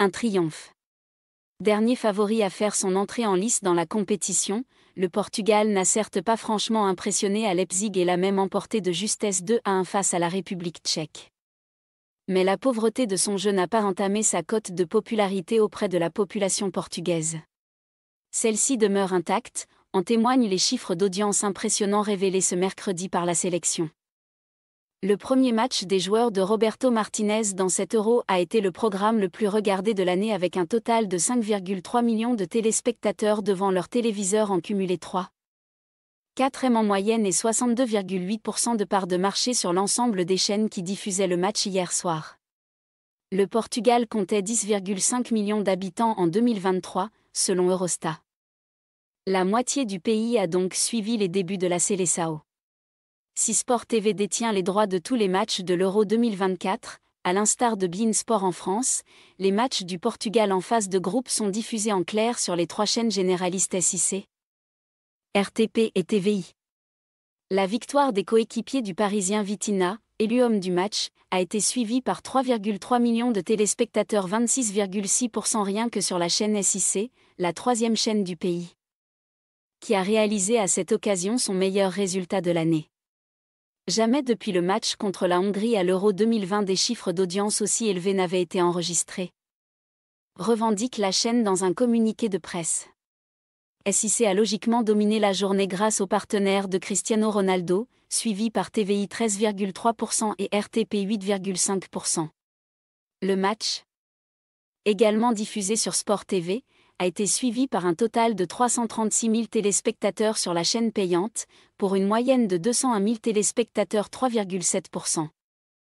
Un triomphe. Dernier favori à faire son entrée en lice dans la compétition, le Portugal n'a certes pas franchement impressionné à Leipzig et l'a même emporté de justesse 2-1 face à la République tchèque. Mais la pauvreté de son jeu n'a pas entamé sa cote de popularité auprès de la population portugaise. Celle-ci demeure intacte, en témoignent les chiffres d'audience impressionnants révélés ce mercredi par la sélection. Le premier match des joueurs de Roberto Martinez dans cet Euro a été le programme le plus regardé de l'année avec un total de 5,3 millions de téléspectateurs devant leur téléviseur en cumulé 3,4 en moyenne et 62,8% de part de marché sur l'ensemble des chaînes qui diffusaient le match hier soir. Le Portugal comptait 10,5 millions d'habitants en 2023, selon Eurostat. La moitié du pays a donc suivi les débuts de la Seleção. Si Sport TV détient les droits de tous les matchs de l'Euro 2024, à l'instar de Bein Sport en France, les matchs du Portugal en phase de groupe sont diffusés en clair sur les 3 chaînes généralistes SIC, RTP et TVI. La victoire des coéquipiers du Parisien Vitinha, élu homme du match, a été suivie par 3,3 millions de téléspectateurs, 26,6% rien que sur la chaîne SIC, la 3e chaîne du pays, qui a réalisé à cette occasion son meilleur résultat de l'année. Jamais depuis le match contre la Hongrie à l'Euro 2020 des chiffres d'audience aussi élevés n'avaient été enregistrés, revendique la chaîne dans un communiqué de presse. SIC a logiquement dominé la journée grâce aux partenaires de Cristiano Ronaldo, suivi par TVI 13,3% et RTP 8,5%. Le match, également diffusé sur Sport TV, a été suivi par un total de 336 000 téléspectateurs sur la chaîne payante, pour une moyenne de 201 000 téléspectateurs, 3,7%.